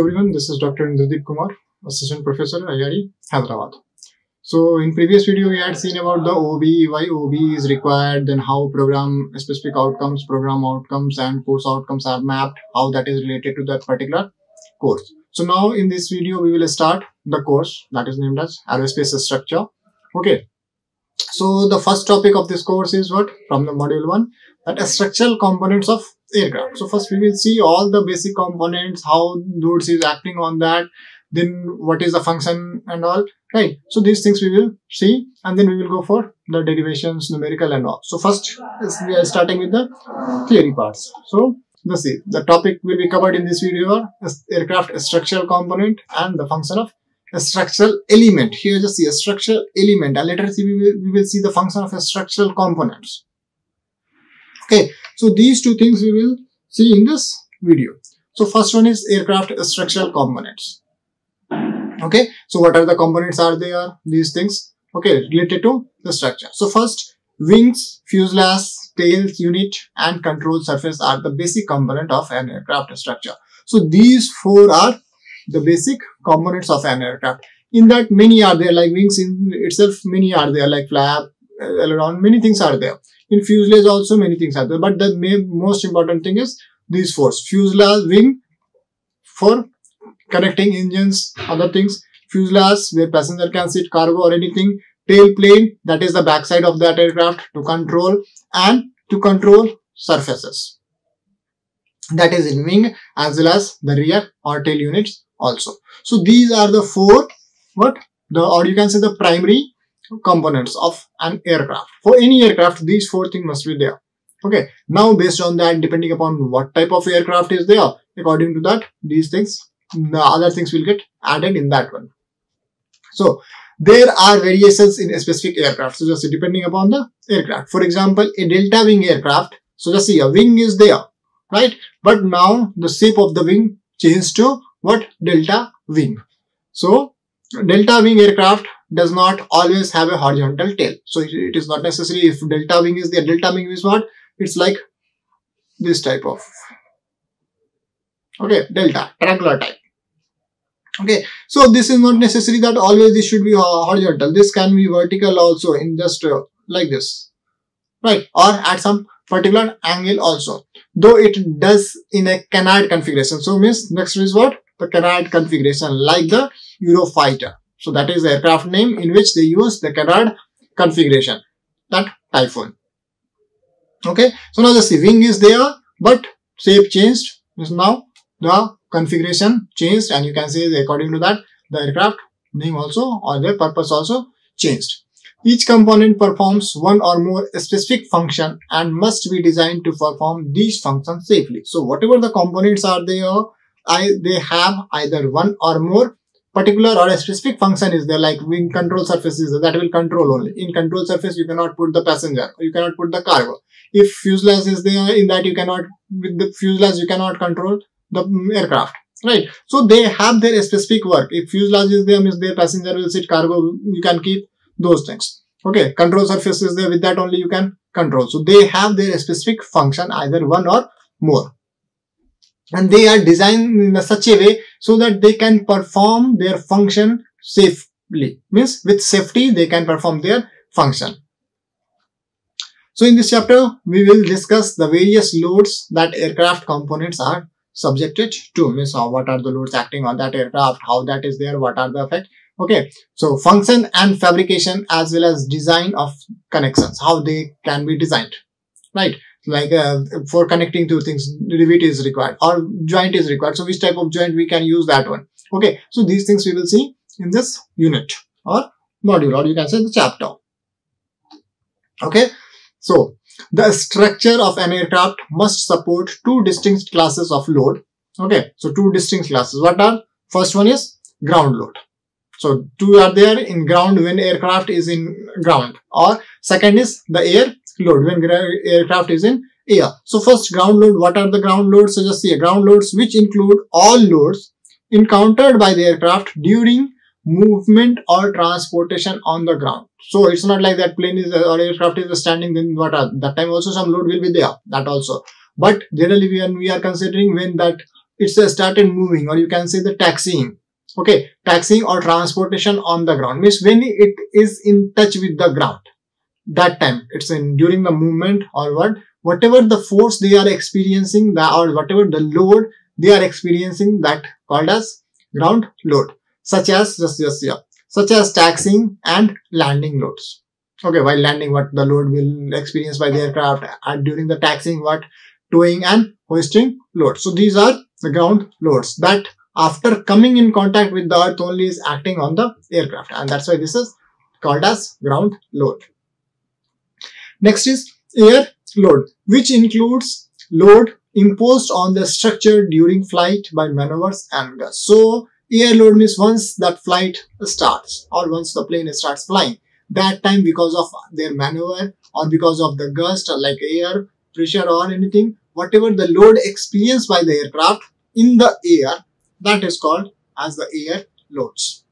Hello everyone, this is Dr. Indradeep Kumar, Assistant Professor at IARE, Hyderabad. So in previous video we had seen about the OB, why OB is required, then how program-specific outcomes, program outcomes and course outcomes are mapped, how that is related to that particular course. So now in this video we will start the course that is named as Aerospace Structure. Okay. So the first topic of this course is what? From the module 1, that is structural components of aircraft. So first we will see all the basic components, how loads is acting on that, then what is the function and all, right? So these things we will see and then we will go for the derivations, numerical and all. So first we are starting with the theory parts. So let's see, the topic will be covered in this video is aircraft structural component and the function of a structural element. Here you just see a structural element, and later we will see the function of a structural components. Okay, so these two things we will see in this video. So first one is aircraft structural components. Okay, so what are the components are there? These things, okay, related to the structure. So first, wings, fuselage, tails unit and control surface are the basic component of an aircraft structure. So these four are the basic components of an aircraft. In that many are there, like wings in itself many are there, like flap, aileron, many things are there. In fuselage also many things are there, but the most important thing is these four: fuselage, wing for connecting engines, other things, fuselage where passenger can sit, cargo or anything, tail plane, that is the backside of that aircraft to control, and to control surfaces, that is in wing as well as the rear or tail units also. So these are the four, or you can say the primary components of an aircraft. For any aircraft, these four things must be there. Okay. Now based on that, depending upon what type of aircraft is there, according to that, these things, the other things will get added in that one. So there are variations in a specific aircraft. So just depending upon the aircraft. For example, a delta wing aircraft. So just see, a wing is there, right? But now the shape of the wing changed to what? Delta wing. So delta wing aircraft does not always have a horizontal tail. So it is not necessary if delta wing is there. Delta wing is what? It's like this type of, okay, delta, triangular type. Okay, so this is not necessary that always this should be horizontal. This can be vertical also, in just like this, right? Or at some particular angle also, though it does in a canard configuration. So means next is what? The canard configuration, like the Eurofighter. So that is the aircraft name in which they use the canard configuration, that Typhoon. Okay, so now the wing is there, but shape changed. So now the configuration changed, and you can say according to that the aircraft name also or their purpose also changed. Each component performs one or more specific function and must be designed to perform these functions safely. So whatever the components are there, they have either one or more particular or a specific function is there, like wing control surfaces, that will control only. In control surface you cannot put the passenger, you cannot put the cargo. If fuselage is there, in that you cannot, with the fuselage you cannot control the aircraft, right? So they have their specific work. If fuselage is there, means their passenger will sit, cargo you can keep, those things. Okay, control surface is there, with that only you can control. So they have their specific function, either one or more, and they are designed in such a way so that they can perform their function safely, means with safety they can perform their function. So in this chapter we will discuss the various loads that aircraft components are subjected to, means what are the loads acting on that aircraft, how that is there, what are the effects. Okay, so function and fabrication as well as design of connections, how they can be designed, right? Like for connecting two things, rivet is required or joint is required. So which type of joint we can use, that one. Okay, so these things we will see in this unit or module, or you can say the chapter. Okay, so the structure of an aircraft must support two distinct classes of load. Okay, so two distinct classes. What are? First one is ground load. So two are there, in ground when aircraft is in ground, or second is the air load when aircraft is in air. So first, ground load. What are the ground loads? So just see, ground loads which include all loads encountered by the aircraft during movement or transportation on the ground. So it's not like that plane is or aircraft is standing, then what are, that time also some load will be there, that also. But generally when we are considering when that it's started moving, or you can say the taxiing. Okay, taxiing or transportation on the ground means when it is in touch with the ground, that time it's in during the movement or whatever the force they are experiencing, or whatever the load they are experiencing, that called as ground load, such as such as taxiing and landing loads. Okay, while landing, what the load will experience by the aircraft, and during the taxiing, what towing and hoisting loads. So these are the ground loads that after coming in contact with the earth only is acting on the aircraft, and that's why this is called as ground load. Next is air load, which includes load imposed on the structure during flight by maneuvers and gusts. So air load means once that flight starts, or once the plane starts flying, that time because of their maneuver or because of the gust, or like air pressure or anything, whatever the load experienced by the aircraft in the air, that is called as the air loads.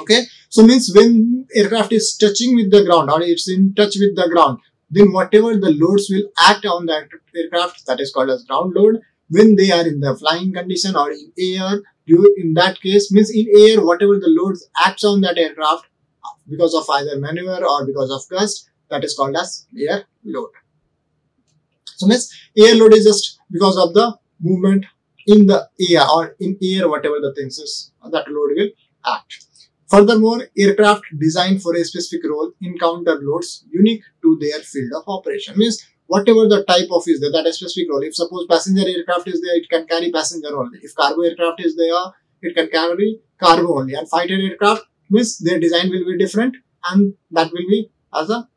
Okay, so means when aircraft is touching with the ground, or it's in touch with the ground, then whatever the loads will act on the aircraft, that is called as ground load. When they are in the flying condition or in air, in that case means in air, whatever the loads acts on that aircraft because of either maneuver or because of gust, that is called as air load. So means air load is just because of the movement in the air, or in air whatever the things is, that load will act. Furthermore, aircraft designed for a specific role encounter loads unique to their field of operation. Means whatever the type of is there, that is specific role. If suppose passenger aircraft is there, it can carry passenger only. If cargo aircraft is there, it can carry cargo only. And fighter aircraft means their design will be different, and that will be as a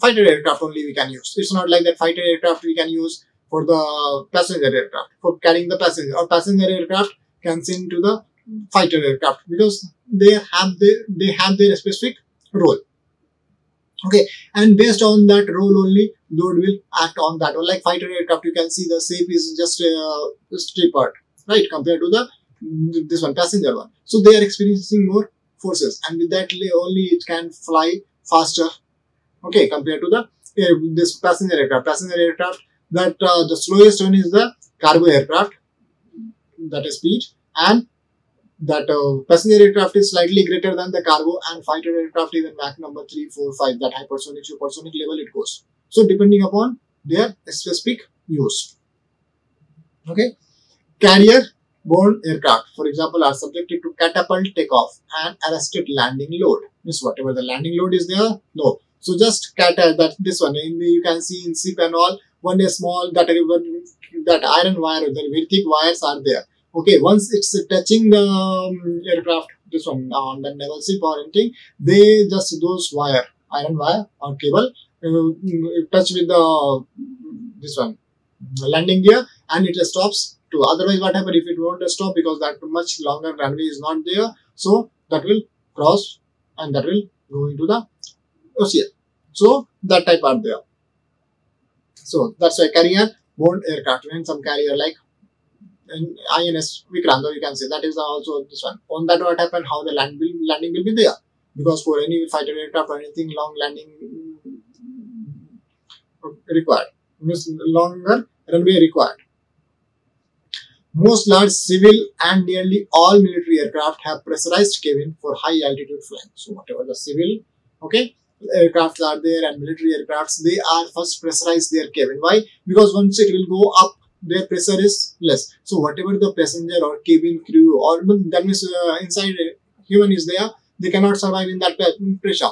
fighter aircraft only we can use. It's not like that fighter aircraft we can use for the passenger aircraft, for carrying the passenger, or passenger aircraft can send to the fighter aircraft, because they have their specific role. Okay, and based on that role only, load will act on that. Or like fighter aircraft, you can see the shape is just tapered, right, compared to the this one, passenger one. So they are experiencing more forces, and with that only it can fly faster. Okay, compared to the this passenger aircraft. Passenger aircraft, that the slowest one is the cargo aircraft, that is speed, and that passenger aircraft is slightly greater than the cargo, and fighter aircraft even Mach number 3, 4, 5, that hypersonic, supersonic level it goes. So depending upon their specific use. Okay, carrier borne aircraft, for example, are subjected to catapult takeoff and arrested landing load. Means whatever the landing load is there, no. So just that this one, you can see in ship and all, one is small, that iron wire, the very thick wires are there. Okay, once it's touching the aircraft, this one on the naval ship or anything, they just those wire, iron wire or cable, touch with the this one landing gear, and it stops too. Otherwise, what happens if it won't stop, because that much longer runway is not there, so that will cross and that will go into the ocean. So that type are there. So that's why carrier borne aircraft, and some carrier like INS Vikrant, you can say, that is also this one. On that, what happened, how the landing will be there, because for any fighter aircraft or anything, long landing required, longer runway required. Most large civil and nearly all military aircraft have pressurized cabin for high altitude flying. So whatever the civil, okay, aircrafts are there and military aircrafts, they are first pressurized their cabin. Why? Because once it will go up, their pressure is less. So whatever the passenger or cabin crew, or that means inside human is there, they cannot survive in that pressure.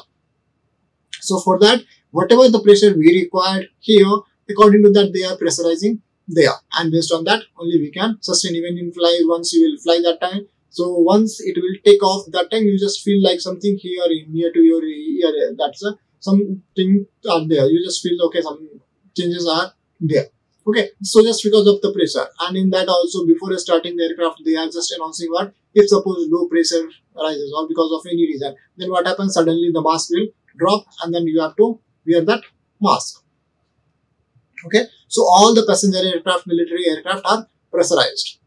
So for that, whatever the pressure we required here, according to that they are pressurizing there, and based on that only we can sustain. Even in fly, once you will fly that time, so once it will take off, that time you just feel like something here near to your ear, that's something are there, you just feel okay, some changes are there. Okay, so just because of the pressure, and in that also before starting the aircraft, they are just announcing what, if suppose low pressure rises or because of any reason, then what happens, suddenly the mask will drop and then you have to wear that mask. Okay, so all the passenger aircraft, military aircraft are pressurized.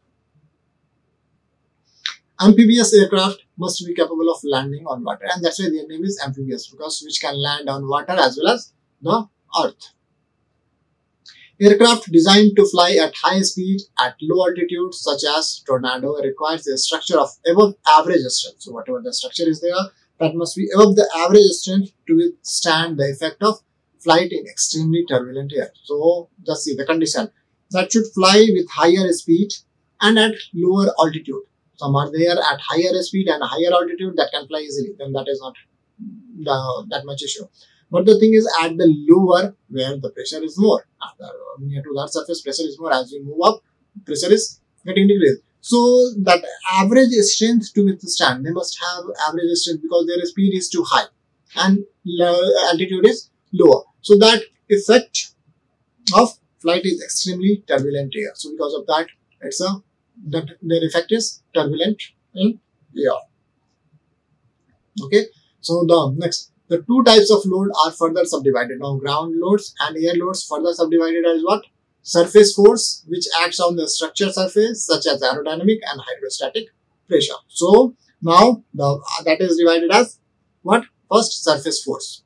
Amphibious aircraft must be capable of landing on water, and that's why their name is amphibious, because which can land on water as well as the earth. Aircraft designed to fly at high speed at low altitude, such as Tornado, requires a structure of above average strength. So whatever the structure is there, that must be above the average strength to withstand the effect of flight in extremely turbulent air. So just see the condition. That should fly with higher speed and at lower altitude. Some are there at higher speed and higher altitude that can fly easily. Then that is not that much issue. But the thing is, at the lower, where the pressure is more, near to that surface pressure is more. As you move up, pressure is getting decreased. So that average strength to withstand, they must have average strength because their speed is too high and altitude is lower. So that effect of flight is extremely turbulent air. So because of that, it's a their effect is turbulent in air. Okay. So the next, the two types of load are further subdivided. Now ground loads and air loads further subdivided as what? Surface force, which acts on the structure surface, such as aerodynamic and hydrostatic pressure. So now that is divided as what? First, surface force.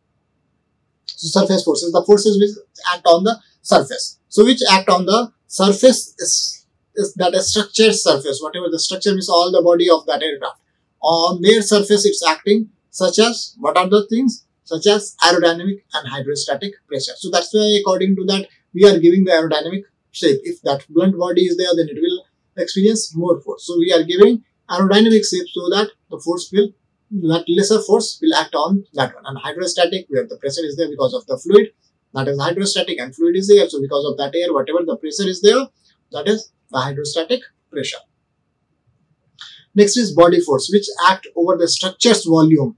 So surface forces, the forces which act on the surface. So which act on the surface is that a structured surface, whatever the structure is, all the body of that aircraft. On their surface it's acting, such as, what are the things? Such as aerodynamic and hydrostatic pressure. So that's why according to that we are giving the aerodynamic shape. If that blunt body is there, then it will experience more force. So we are giving aerodynamic shape so that the force will, that lesser force will act on that one. And hydrostatic, where the pressure is there because of the fluid, that is hydrostatic, and fluid is air. So because of that air, whatever the pressure is there, that is the hydrostatic pressure. Next is body force, which act over the structure's volume.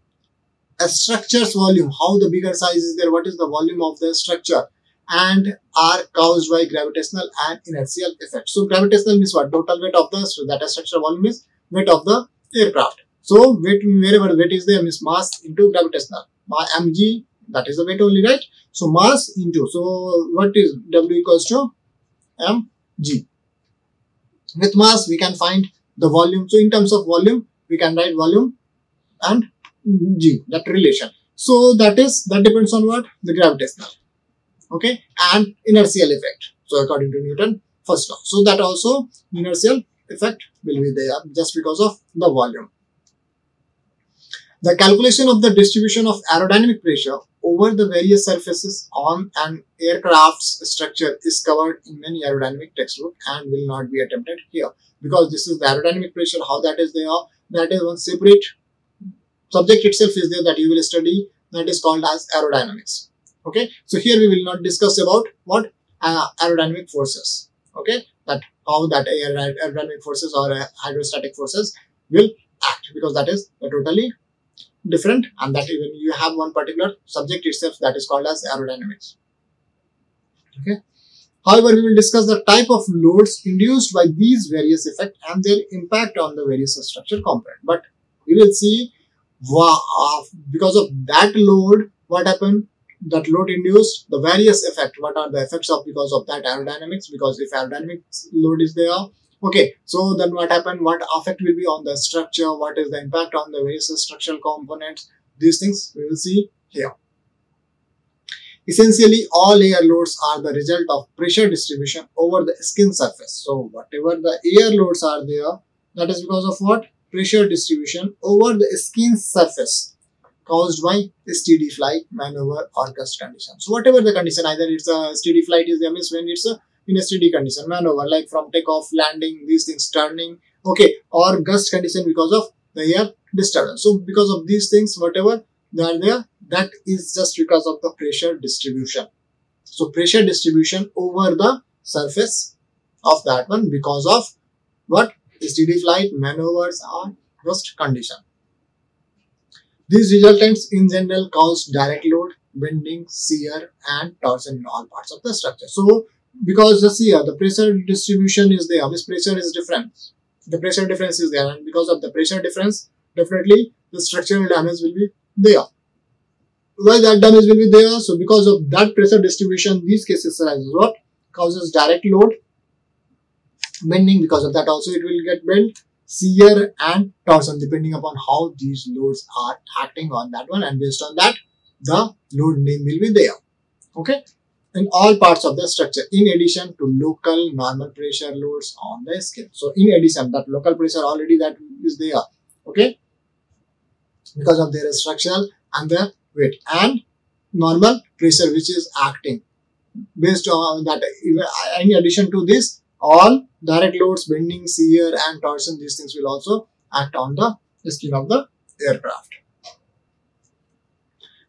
A structure's volume, how the bigger size is there, what is the volume of the structure, and are caused by gravitational and inertial effects. So gravitational means what? Total weight of the, so that a structure volume is weight of the aircraft. So weight, wherever weight is there, means mass into gravitational. By mg, that is the weight only, right? So mass into, so what is W equals to mg. With mass we can find the volume. So in terms of volume we can write volume and g, that relation. So that is, that depends on what? The gravitational, okay, and inertial effect. So according to Newton first law, so that also inertial effect will be there just because of the volume. The calculation of the distribution of aerodynamic pressure over the various surfaces on an aircraft's structure is covered in many aerodynamic textbooks and will not be attempted here, because this is the aerodynamic pressure, how that is there, that is one separate subject itself is there that you will study, that is called as aerodynamics. Okay, so here we will not discuss about what aerodynamic forces, okay, that how that aerodynamic forces or hydrostatic forces will act, because that is totally different, and that even you have one particular subject itself that is called as aerodynamics. Okay. However, we will discuss the type of loads induced by these various effects and their impact on the various structure component. But we will see, because of that load, what happened? That load induced the various effects. What are the effects of because of that aerodynamics? Because if aerodynamics load is there, okay, so then what happened? What effect will be on the structure? What is the impact on the various structural components? These things we will see here. Essentially, all air loads are the result of pressure distribution over the skin surface. So whatever the air loads are there, that is because of what? Pressure distribution over the skin surface caused by steady flight, maneuver, or gust condition. So whatever the condition, either it's a steady flight is there, means when it's a in a steady condition, maneuver, like from takeoff, landing, these things, turning, okay, or gust condition because of the air disturbance. So because of these things, whatever they are there, that is just because of the pressure distribution. So pressure distribution over the surface of that one because of what? Steady flight, maneuvers, or gust condition. These resultants in general cause direct load, bending, shear, and torsion in all parts of the structure. So because just here the pressure distribution is there, this pressure is different, the pressure difference is there, and because of the pressure difference, definitely the structural damage will be there. Why that damage will be there? So because of that pressure distribution, these cases arises what? Causes direct load, bending, because of that also it will get bent, shear, and torsion, depending upon how these loads are acting on that one, and based on that the load name will be there. Okay. in all parts of the structure, in addition to local normal pressure loads on the scale. So in addition, that local pressure already that is there, okay, because of their structure and the weight, and normal pressure which is acting based on that. In addition to this, all direct loads, bending, shear and torsion, these things will also act on the skin of the aircraft.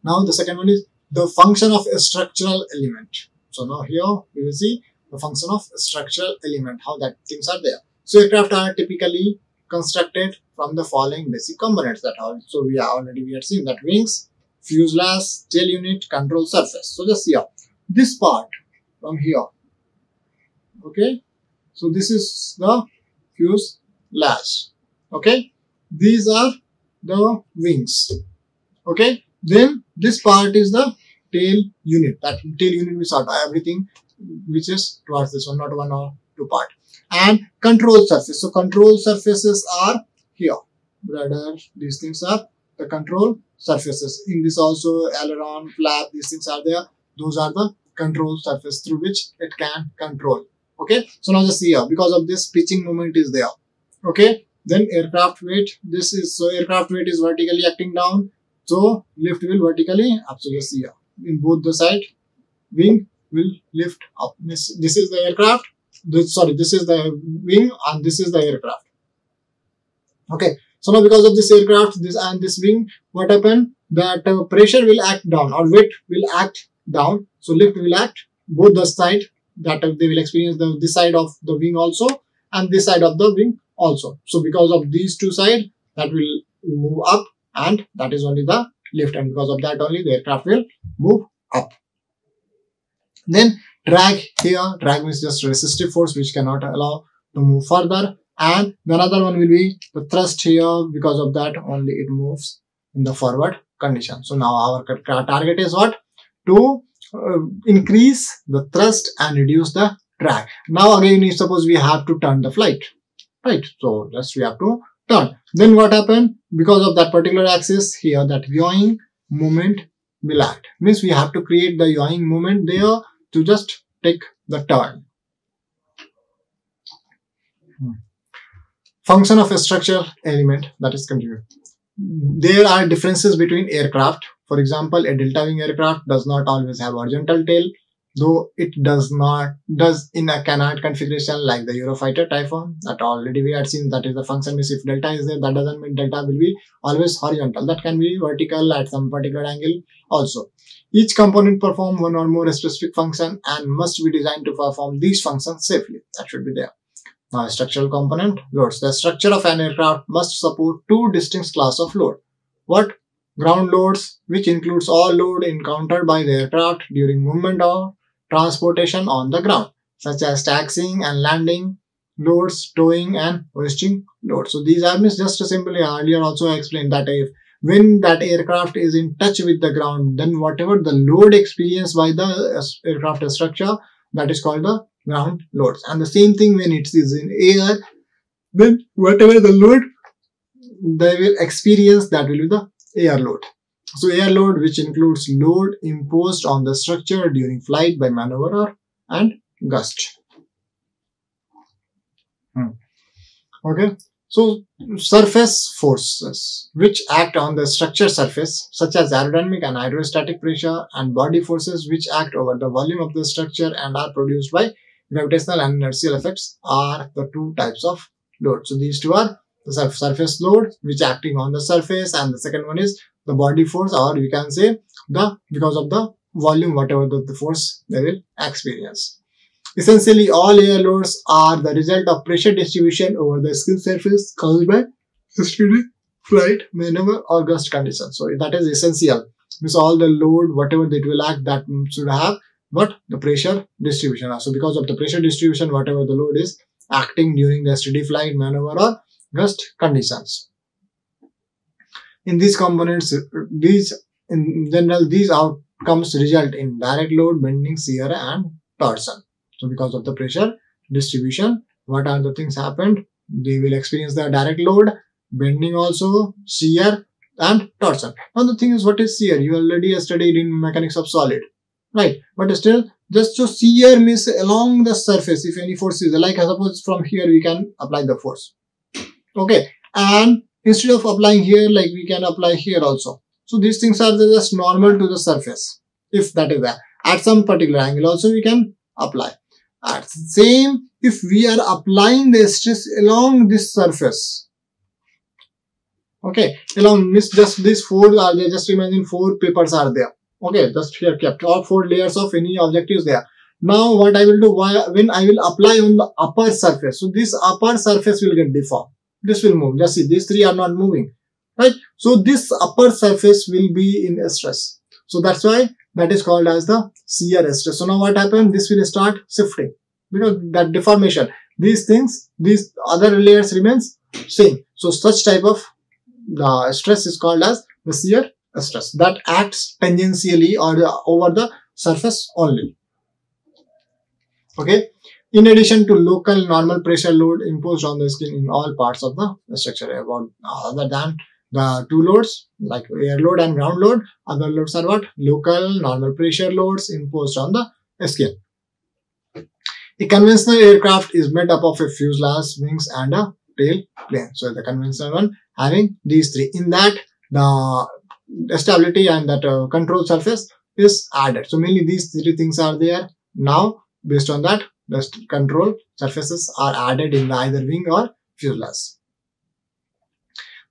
Now the second one is the function of a structural element. So now here we will see the function of a structural element, how that things are there. So aircraft are typically constructed from the following basic components that all. So we have seen that wings, fuselage, tail unit, control surface. So just here, this part from here, okay. So this is the fuselage, okay. These are the wings, okay. Then this part is the tail unit. That tail unit will sort everything which is towards this one, not one or two part. And control surface. So control surfaces are here. Rudder, these things are the control surfaces. In this also aileron, flap, these things are there. Those are the control surface through which it can control. Okay. So now just here, because of this pitching moment is there. Okay. Then aircraft weight. This is, so aircraft weight is vertically acting down. So lift will vertically up. So just here, in both the side, wing will lift up. This is the aircraft. This is the wing and this is the aircraft. Okay. So now because of this aircraft, this and this wing, what happened? That pressure will act down, or weight will act down. So lift will act both the side. That they will experience this side of the wing also and this side of the wing also. So because of these two sides, that will move up. And that is only the lift, and because of that only the aircraft will move up. Then drag here. Drag means just resistive force which cannot allow to move further. And the another one will be the thrust here. Because of that only it moves in the forward condition. So now our target is what? To increase the thrust and reduce the drag. Now again, if suppose we have to turn the flight, right? So just we have to turn. Then what happened? Because of that particular axis here, that yawing moment will act. Means we have to create the yawing moment there to just take the turn. Function of a structural element, that is continued. There are differences between aircraft. For example, a delta wing aircraft does not always have horizontal tail, though it does in a canard configuration like the Eurofighter Typhoon. That already we had seen, that is the function is if delta is there, that doesn't mean delta will be always horizontal. That can be vertical at some particular angle also. Each component perform one or more specific function and must be designed to perform these functions safely. That should be there. Now structural component loads. The structure of an aircraft must support two distinct class of load. What? Ground loads, which includes all load encountered by the aircraft during movement or transportation on the ground, such as taxiing and landing loads, towing and hoisting loads. So these are just simply earlier also I explained that if when that aircraft is in touch with the ground, then whatever the load experienced by the aircraft structure, that is called the ground loads. And the same thing when it is in air, then whatever the load they will experience, that will be the air load. So air load, which includes load imposed on the structure during flight by maneuver and gust. Okay. So surface forces which act on the structure surface, such as aerodynamic and hydrostatic pressure, and body forces which act over the volume of the structure and are produced by gravitational and inertial effects, are the two types of load. So these two are the surface load which acting on the surface, and the second one is the body force, or we can say the because of the volume, whatever the force they will experience. Essentially, all air loads are the result of pressure distribution over the skin surface caused by speeding, flight, maneuver, or gust conditions. So that is essential. Means all the load, whatever that will act, that should have what? The pressure distribution. So because of the pressure distribution, whatever the load is acting during the steady flight, maneuver, or gust conditions. In these components, in general, these outcomes result in direct load, bending, shear, and torsion. So, because of the pressure distribution, what are the things happened? They will experience the direct load, bending also, shear, and torsion. Now, the thing is, what is shear? You already studied in mechanics of solid, right? But still, just to shear means along the surface, if any force is, like suppose from here we can apply the force, okay? And instead of applying here, like we can apply here also. So these things are just normal to the surface, if that is that. At some particular angle also we can apply. At same, if we are applying the stress along this surface, okay, along means just these four are there, just imagine four papers are there, okay, just here kept all four layers of any object is there. Now what I will do, when I will apply on the upper surface, so this upper surface will get deformed, this will move, just see these three are not moving, right? So this upper surface will be in stress, so that's why that is called as the shear stress. So now what happened, this will start shifting because that deformation, these things, these other layers remains same. So such type of the stress is called as the shear stress, that acts tangentially or over the surface only, okay? In addition to local normal pressure load imposed on the skin in all parts of the structure, about other than the two loads like air load and ground load, other loads are what? Local normal pressure loads imposed on the skin. A conventional aircraft is made up of a fuselage, wings and a tail plane. So the conventional one having these three. In that, the stability and that control surface is added. So mainly these three things are there. Now based on that, the control surfaces are added in either wing or fuselage.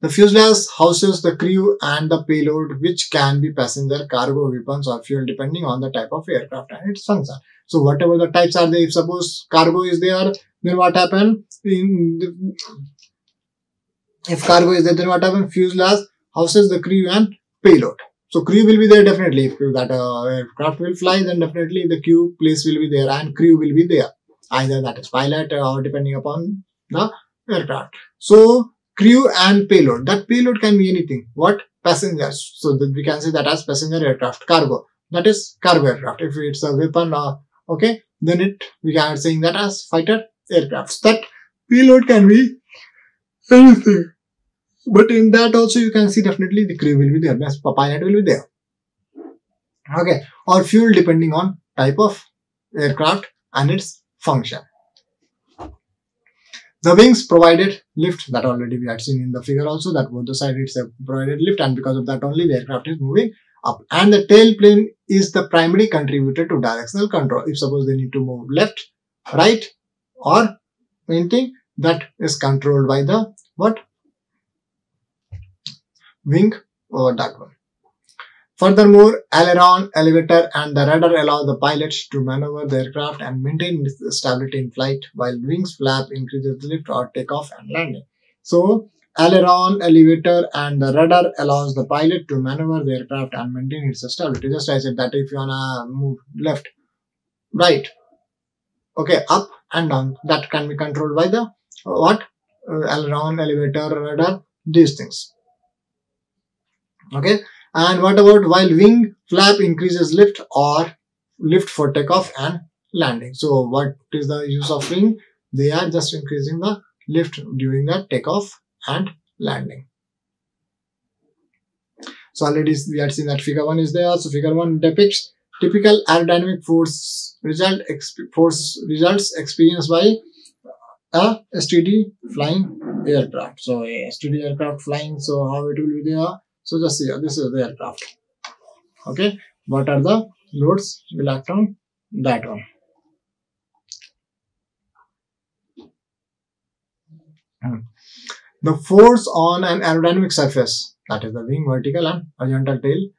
The fuselage houses the crew and the payload, which can be passenger, cargo, weapons or fuel depending on the type of aircraft and its function. So whatever the types are there, if suppose cargo is there, then what happen? If cargo is there, then what happen? Fuselage houses the crew and payload. So crew will be there definitely. If that aircraft will fly, then definitely the crew place will be there and crew will be there. Either that is pilot or depending upon the aircraft. So crew and payload, that payload can be anything, what? Passengers, so that we can say that as passenger aircraft. Cargo, that is cargo aircraft. If it's a weapon, okay, then it, we are saying that as fighter aircrafts. That payload can be anything, but in that also you can see definitely the crew will be there, pilot will be there, okay, or fuel depending on type of aircraft and its function. The wings provided lift, that already we had seen in the figure also, that both the side it's a provided lift and because of that only the aircraft is moving up. And the tail plane is the primary contributor to directional control. If suppose they need to move left, right or anything, that is controlled by the what? Wing or that one. Furthermore, aileron, elevator and the rudder allow the pilots to maneuver the aircraft and maintain stability in flight, while wings flap increases lift or takeoff and landing. So, aileron, elevator and the rudder allows the pilot to maneuver the aircraft and maintain its stability. Just I said that if you wanna move left, right, okay, up and down, that can be controlled by the what? Aileron, elevator, rudder, these things, okay. And what about while wing flap increases lift or lift for takeoff and landing? So what is the use of wing? They are just increasing the lift during the takeoff and landing. So already we had seen that figure 1 is there. So figure 1 depicts typical aerodynamic force results experienced by a STD flying aircraft. So a STD aircraft flying, so how it will be there? So just see, this is the aircraft, okay, what are the loads will act on that one, The force on an aerodynamic surface, that is the wing, vertical and horizontal tail,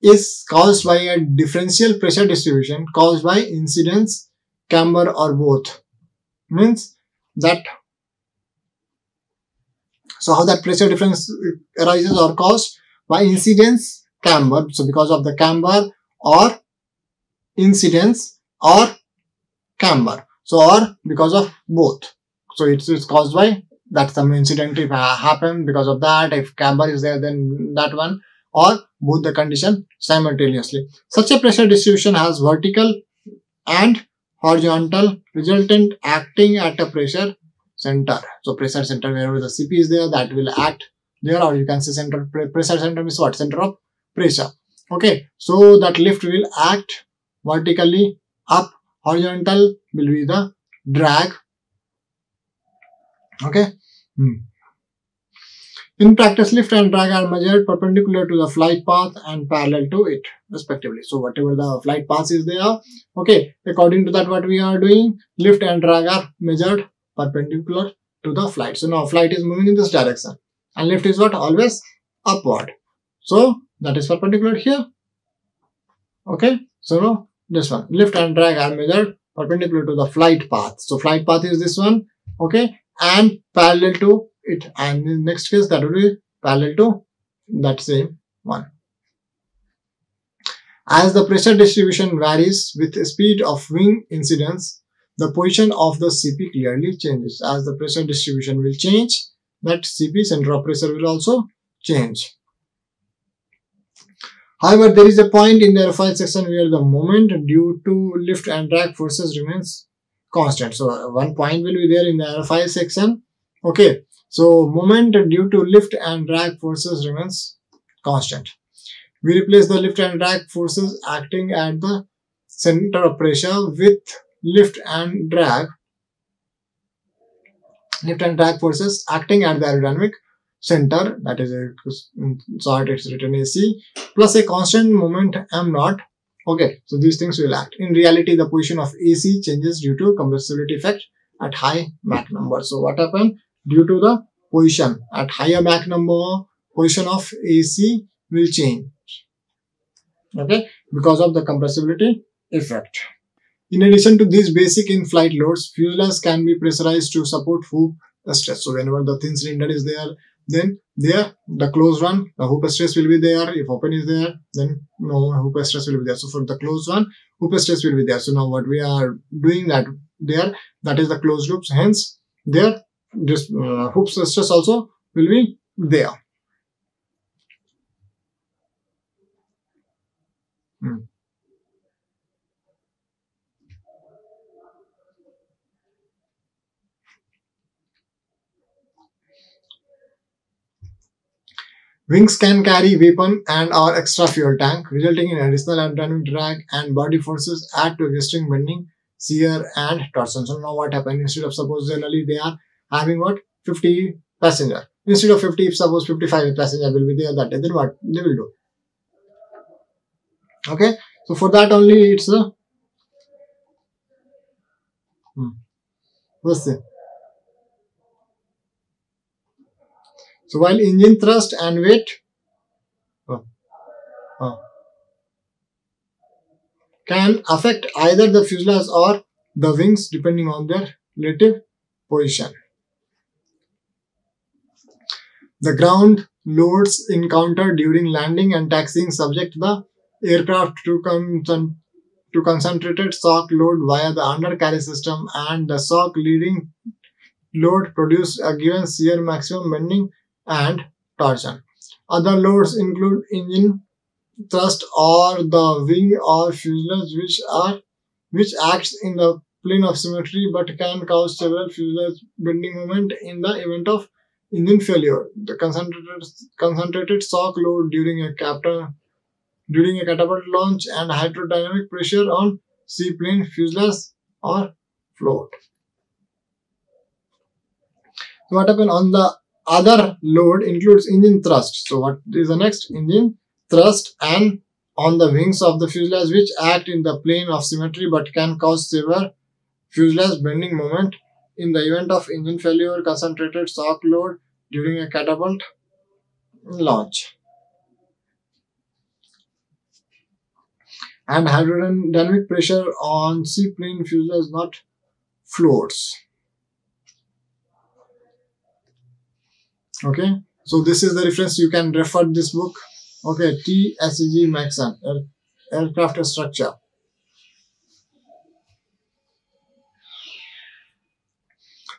is caused by a differential pressure distribution caused by incidence, camber or both. Means that, so how that pressure difference arises or caused by incidence, camber, so because of the camber or incidence or camber, so or because of both. So it's caused by that some incident if happened, because of that if camber is there then that one, or both the condition simultaneously. Such a pressure distribution has vertical and horizontal resultant acting at a pressure center. So pressure center, wherever the CP is there, that will act there, or you can say center pressure center is what? Center of pressure. Okay, so that lift will act vertically up, horizontal will be the drag. Okay. In practice, lift and drag are measured perpendicular to the flight path and parallel to it, respectively. So, whatever the flight path is there, okay, according to that what we are doing, lift and drag are measured perpendicular to the flight. So, now flight is moving in this direction and lift is what? Always upward. So, that is perpendicular here. Okay, so now this one, lift and drag are measured perpendicular to the flight path. So, flight path is this one, okay, and parallel to it, and in the next case that will be parallel to that same one. As the pressure distribution varies with speed of wing incidence, the position of the CP clearly changes. As the pressure distribution will change, that CP, center of pressure, will also change. However, there is a point in the airfoil section where the moment due to lift and drag forces remains constant. So, one point will be there in the airfoil section, okay. So, moment due to lift and drag forces remains constant. We replace the lift and drag forces acting at the center of pressure with lift and drag forces acting at the aerodynamic center, that is, in short it's written AC, plus a constant moment m0. Okay, so these things will act. In reality, the position of AC changes due to compressibility effect at high Mach number. So, what happened? Due to the position at higher Mach number, position of AC will change, okay, because of the compressibility effect. In addition to these basic in-flight loads, fuselages can be pressurized to support hoop stress. So, whenever the thin cylinder is there, then the closed one, the hoop stress will be there. If open is there, then no hoop stress will be there. So, for the closed one, hoop stress will be there. So, now what we are doing that is the closed loops, hence there this hoop stress also will be there. Wings can carry weapon and or extra fuel tank, resulting in additional aerodynamic drag and body forces add to existing bending, shear and torsion. So now what happened? Instead of suppose generally they are having what? 50 passenger. Instead of 50, if suppose 55 passenger will be there that day, then what they will do? Okay. So, for that only it's a... Let's see. So, while engine thrust and weight can affect either the fuselage or the wings depending on their relative position. The ground loads encountered during landing and taxiing subject the aircraft to concentrated shock load via the undercarriage system, and the shock leading load produces a given shear maximum bending and torsion. Other loads include engine thrust or the wing or fuselage, which acts in the plane of symmetry but can cause several fuselage bending moment in the event of engine failure. The concentrated shock load during a catapult launch and hydrodynamic pressure on seaplane, fuselage or float. So what happened? On the other load includes engine thrust. So what is the next? Engine thrust and on the wings of the fuselage, which act in the plane of symmetry but can cause severe fuselage bending moment in the event of engine failure, concentrated shock load during a catapult launch and hydrodynamic pressure on seaplane, fuselage, not floats. Okay, so this is the reference. You can refer this book. Okay, T.S.E.G. Maxon, Aircraft Structure.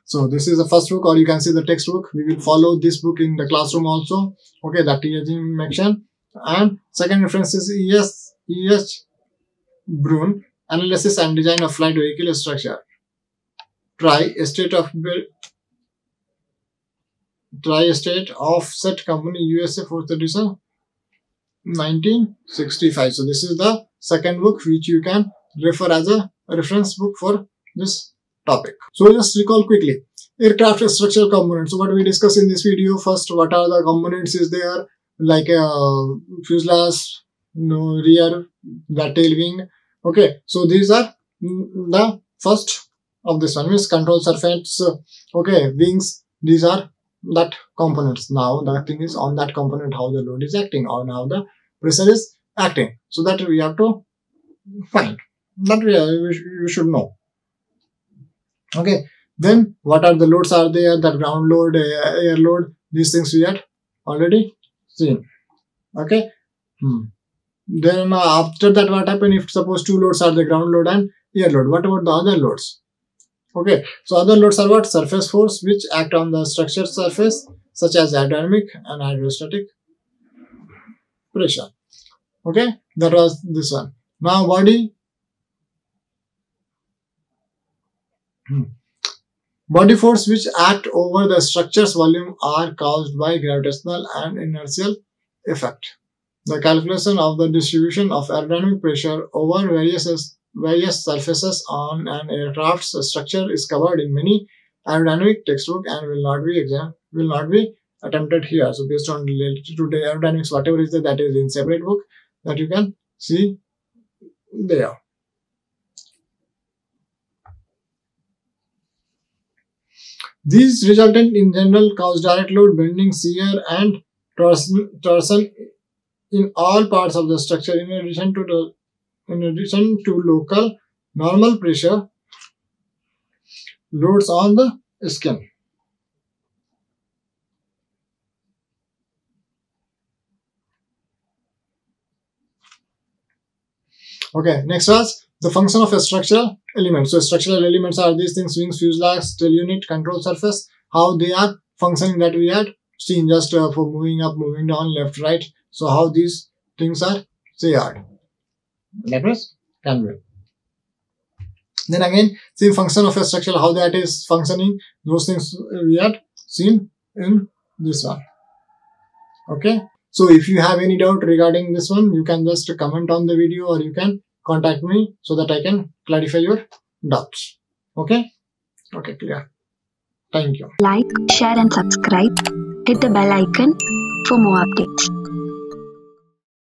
So this is the first book, or you can see the textbook. We will follow this book in the classroom also. Okay, that T.S.G. Maxon. And second reference is E.S. Brun, Analysis and Design of Flight Vehicle Structure. Tri-State Offset Company, USA, 4th edition, 1965. So this is the second book which you can refer as a reference book for this topic. So just recall quickly. Aircraft structural components. So what we discuss in this video, first what are the components is there, like fuselage, rear, the tail wing. Okay, so these are the first of this one, means control surface, okay, wings, these are that components. Now the thing is on that component how the load is acting, on how the pressure is acting. So that we have to find, that we should know. Okay. Then what are the loads are there, that ground load, air load, these things we had already seen. Okay. Then after that what happened if suppose two loads are the ground load and air load, what about the other loads? Okay. So other loads are what? Surface force which act on the structured surface such as aerodynamic and hydrostatic pressure. Okay. That was this one. Now body. Body force which act over the structure's volume are caused by gravitational and inertial effect. The calculation of the distribution of aerodynamic pressure over various surfaces on an aircraft's structure is covered in many aerodynamic textbooks and will not be attempted here. So based on today aerodynamics, whatever is there, that is in separate book that you can see there. These resultant in general cause direct load, bending, shear and torsion in all parts of the structure, in addition to local normal pressure loads on the skin. Okay, next was the function of a structural element. So structural elements are these things, wings, fuselage, tail unit, control surface, how they are functioning that we had seen just for moving up, moving down, left, right. So how these things are shared. That was conveyed. Then again, same function of a structure, how that is functioning, those things we had seen in this one. Okay. So if you have any doubt regarding this one, you can just comment on the video or you can contact me so that I can clarify your doubts. Okay? Okay, clear. Thank you. Like, share and subscribe. Hit the bell icon for more updates.